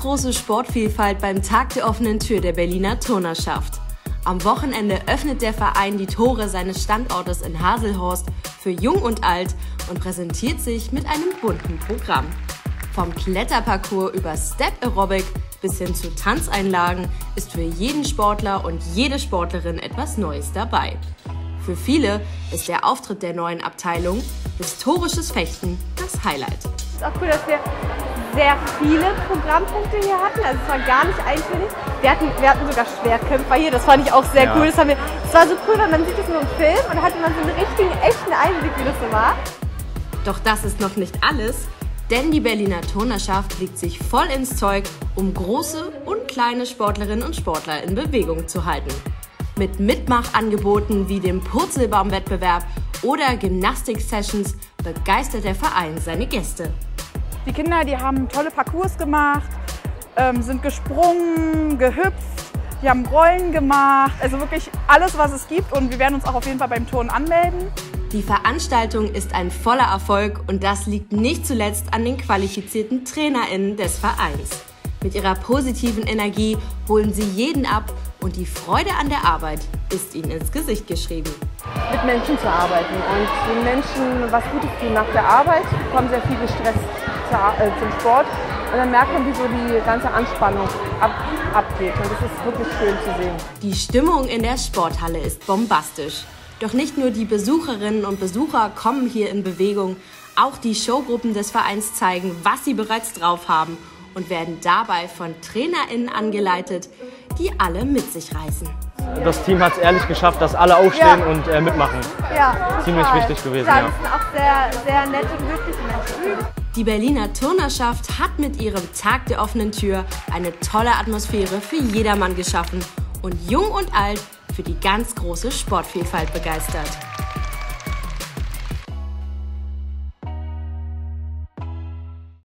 große Sportvielfalt beim Tag der offenen Tür der Berliner Turnerschaft. Am Wochenende öffnet der Verein die Tore seines Standortes in Haselhorst für Jung und Alt und präsentiert sich mit einem bunten Programm. Vom Kletterparcours über Step-Aerobic bis hin zu Tanzeinlagen ist für jeden Sportler und jede Sportlerin etwas Neues dabei. Für viele ist der Auftritt der neuen Abteilung Historisches Fechten das Highlight. Es ist auch cool, dass wir sehr viele Programmpunkte hier hatten, also es war gar nicht eintönig. Wir hatten sogar Schwertkämpfer hier, das fand ich auch sehr cool. Das war so cool, weil man sieht es nur im Film und da hatte man so einen richtigen, echten Einblick, wie das so war. Doch das ist noch nicht alles. Denn die Berliner Turnerschaft legt sich voll ins Zeug, um große und kleine Sportlerinnen und Sportler in Bewegung zu halten. Mit Mitmachangeboten wie dem Purzelbaumwettbewerb oder Gymnastiksessions begeistert der Verein seine Gäste. Die Kinder, die haben tolle Parcours gemacht, sind gesprungen, gehüpft, die haben Rollen gemacht, also wirklich alles, was es gibt, und wir werden uns auch auf jeden Fall beim Turnen anmelden. Die Veranstaltung ist ein voller Erfolg und das liegt nicht zuletzt an den qualifizierten TrainerInnen des Vereins. Mit ihrer positiven Energie holen sie jeden ab und die Freude an der Arbeit ist ihnen ins Gesicht geschrieben. Mit Menschen zu arbeiten und den Menschen was Gutes tun nach der Arbeit, kommen sehr viel gestresst zum Sport und dann merkt man, wie so die ganze Anspannung abgeht und das ist wirklich schön zu sehen. Die Stimmung in der Sporthalle ist bombastisch. Doch nicht nur die Besucherinnen und Besucher kommen hier in Bewegung, auch die Showgruppen des Vereins zeigen, was sie bereits drauf haben und werden dabei von TrainerInnen angeleitet, die alle mit sich reißen. Das Team hat es ehrlich geschafft, dass alle aufstehen und mitmachen. Ja, ziemlich wichtig gewesen. Ja, das sind auch sehr, sehr nette und glückliche Menschen. Die Berliner Turnerschaft hat mit ihrem Tag der offenen Tür eine tolle Atmosphäre für jedermann geschaffen und Jung und Alt für die ganz große Sportvielfalt begeistert.